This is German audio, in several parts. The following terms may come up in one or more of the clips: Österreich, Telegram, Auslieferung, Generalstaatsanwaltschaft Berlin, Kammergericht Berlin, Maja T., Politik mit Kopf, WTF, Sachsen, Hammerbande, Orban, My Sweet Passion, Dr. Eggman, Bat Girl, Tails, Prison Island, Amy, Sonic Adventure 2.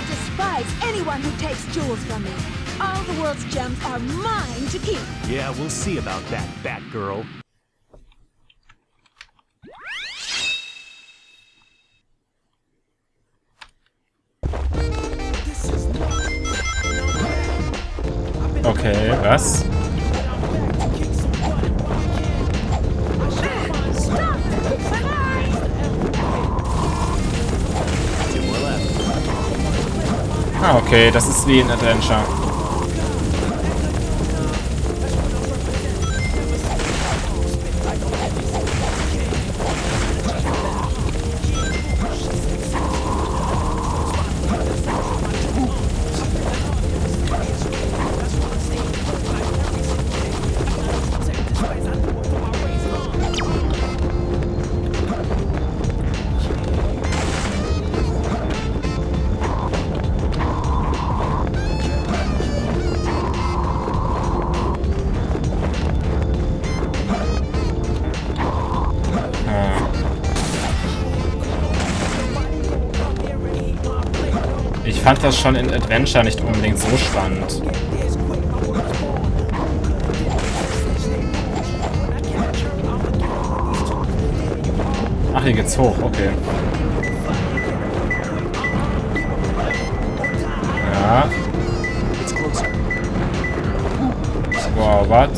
I despise anyone who takes jewels from me. All the world's gems are mine to keep. Yeah, we'll see about that, Bat Girl. Okay, was? Ah, okay, das ist wie ein Adventure. Ich fand das schon in Adventure nicht unbedingt so spannend. Ach, hier geht's hoch, okay. Ja. Wow, what?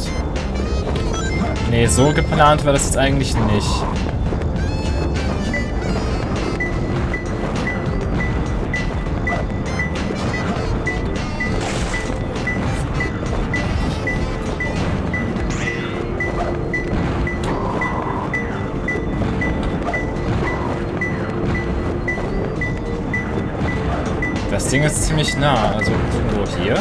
Nee, so geplant war das jetzt eigentlich nicht. Das Ding ist ziemlich nah, also irgendwo hier.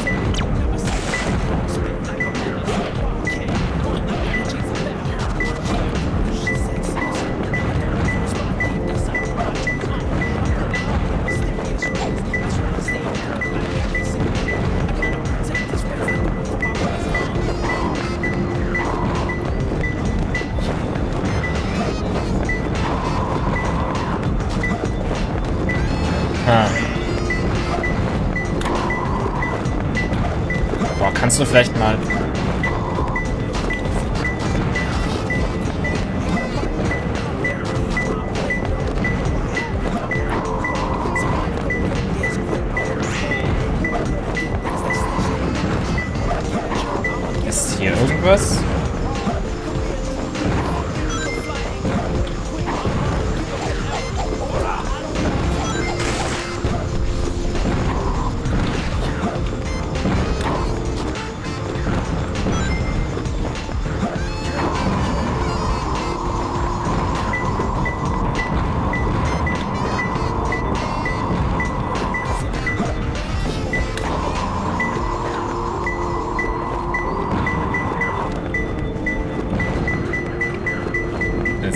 Kannst du vielleicht mal... Ist hier irgendwas?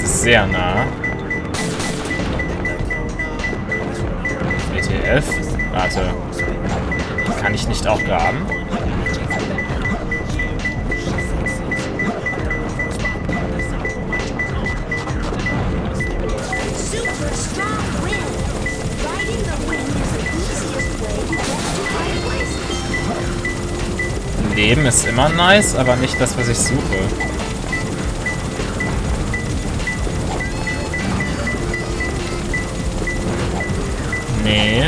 Sehr nah. WTF? Warte. Kann ich nicht auch graben? Leben ist immer nice, aber nicht das, was ich suche. Nee.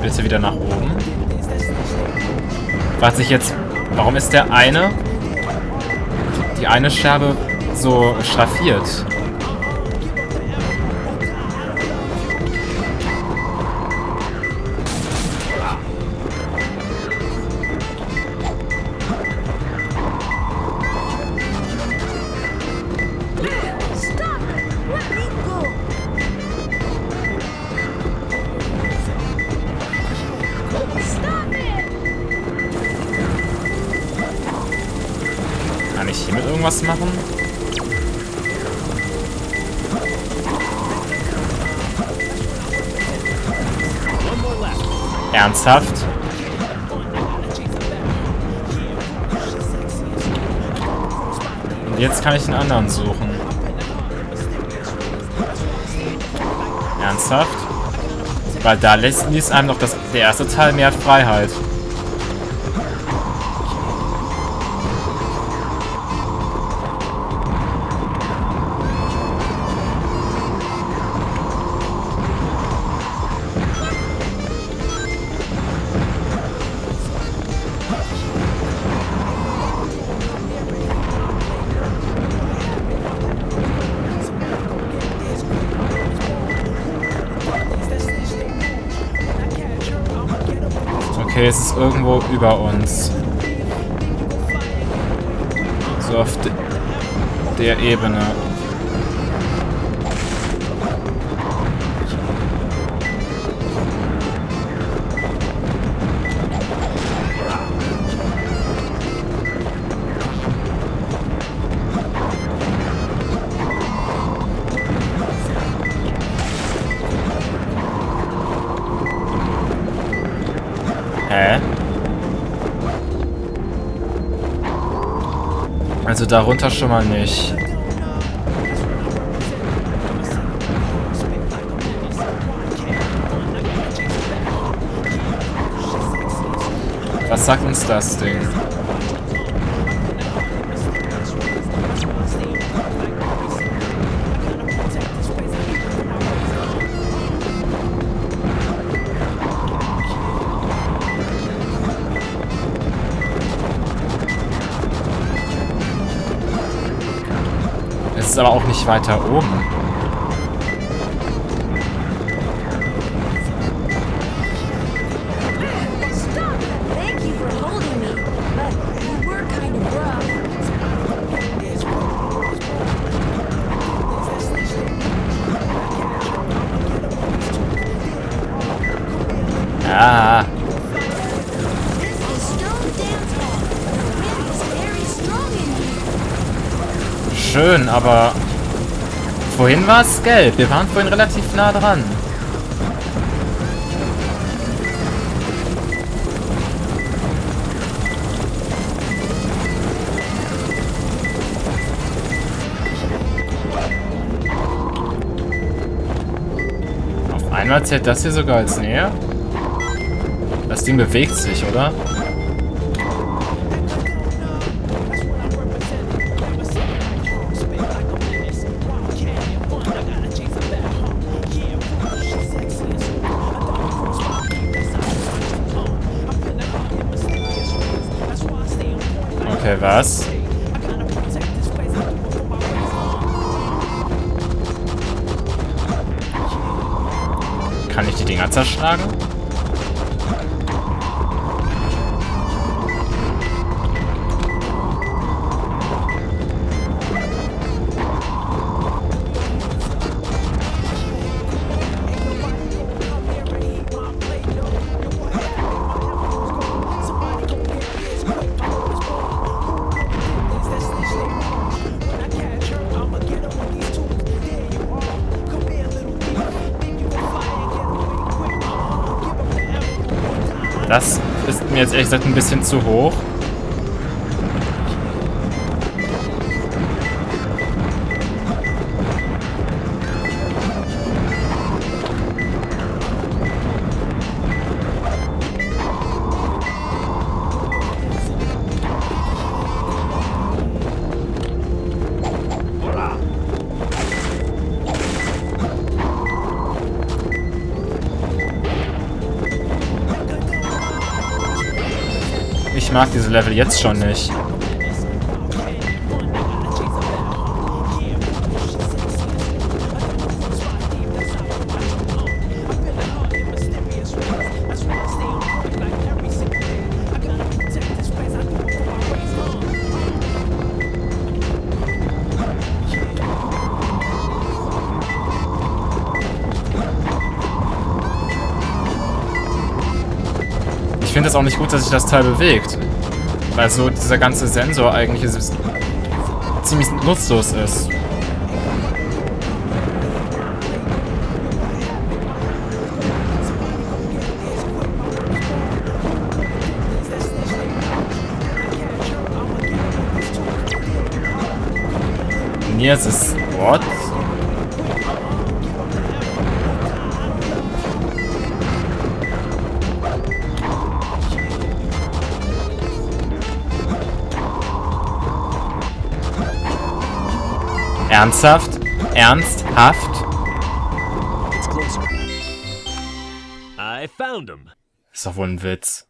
Bitte wieder nach oben. Was ich jetzt... Warum ist der eine... Die eine Scherbe so schraffiert? Kann ich hiermit irgendwas machen? Ernsthaft? Jetzt kann ich den anderen suchen. Ernsthaft? Weil da ließ einem doch der erste Teil mehr Freiheit. Okay, es ist irgendwo über uns. So auf der Ebene. Also darunter schon mal nicht. Was sagt uns das Ding? Aber auch nicht weiter oben. Ah. Schön, aber vorhin war es gelb. Wir waren vorhin relativ nah dran. Auf einmal zählt das hier sogar als Nähe. Das Ding bewegt sich, oder? Okay, was? Kann ich die Dinger zerschlagen? Das ist mir jetzt ehrlich gesagt ein bisschen zu hoch. Ich mag diese Level jetzt schon nicht. Ich finde es auch nicht gut, dass sich das Teil bewegt. Weil so dieser ganze Sensor eigentlich ist, ziemlich nutzlos ist. jetzt ist... What? Ernsthaft? Ernsthaft? I found him. Ist doch wohl ein Witz.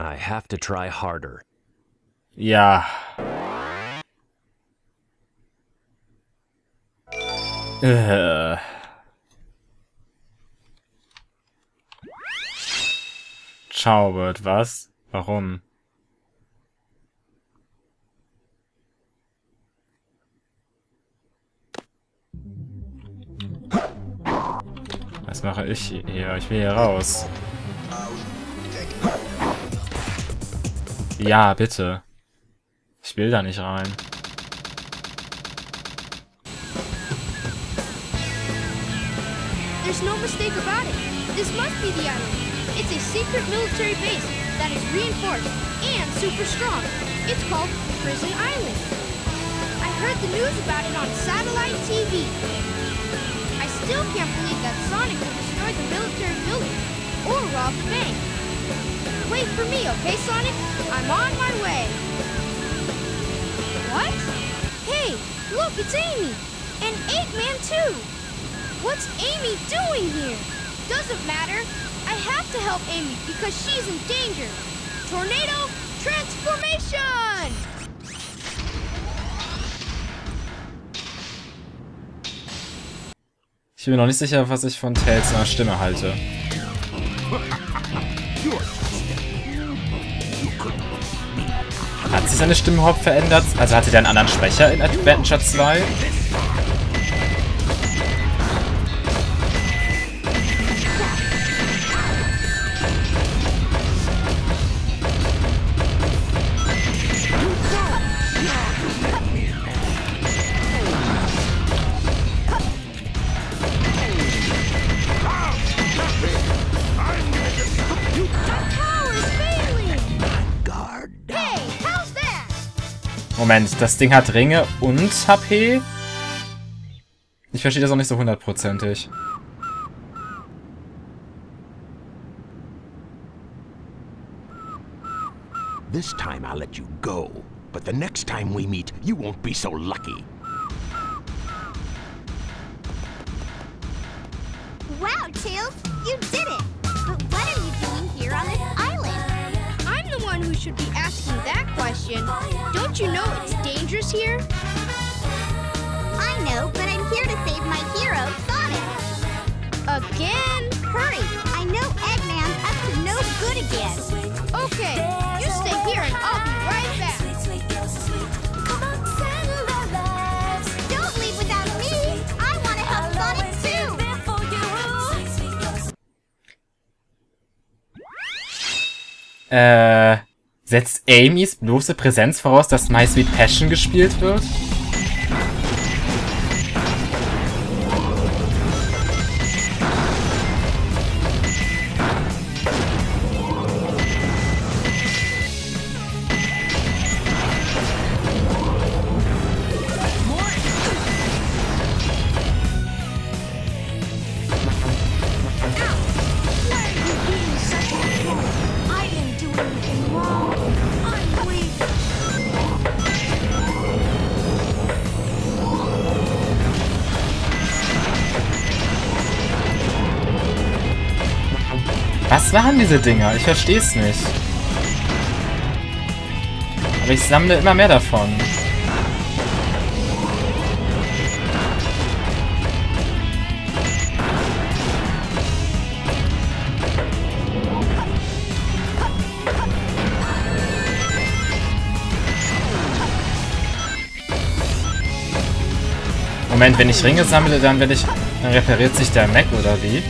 I have to try harder. Ja. Schaubert, was? Warum? Was mache ich hier? Ich will hier raus. Ja, bitte. Ich will da nicht rein. There's no mistake about it. This must be the island. It's a secret military base that is reinforced and super strong. It's called Prison Island. I heard the news about it on satellite TV. I still can't believe that Sonic will destroy the military building or rob the bank. Wait for me, okay, Sonic? I'm on my way. What? Hey, look, it's Amy! And Eggman, too! What's Amy doing here? Doesn't matter. I have to help Amy because she's in danger. Tornado transformation! Ich bin mir noch nicht sicher, was ich von Tails seiner Stimme halte. Hat sich seine Stimme überhaupt verändert? Also hatte der einen anderen Sprecher in Adventure 2? Moment, das Ding hat Ringe und HP? Ich verstehe das auch nicht so hundertprozentig. This time I'll let you go, but the next time we meet, you won't be so lucky. Wow, Tails, you did it! But what are you doing here on this island? I'm the one who should be asking that question. Don't you know it's dangerous here? I know, but I'm here to save my hero, Sonic. Again? Hurry! I know Eggman's up to no good again. Okay, you stay here and I'll be right back. Don't leave without me! I want to help Sonic too! Setzt Amys bloße Präsenz voraus, dass My Sweet Passion gespielt wird? Was waren diese Dinger? Ich verstehe es nicht. Aber ich sammle immer mehr davon. Moment, wenn ich Ringe sammle, dann repariert sich der Mac, oder wie?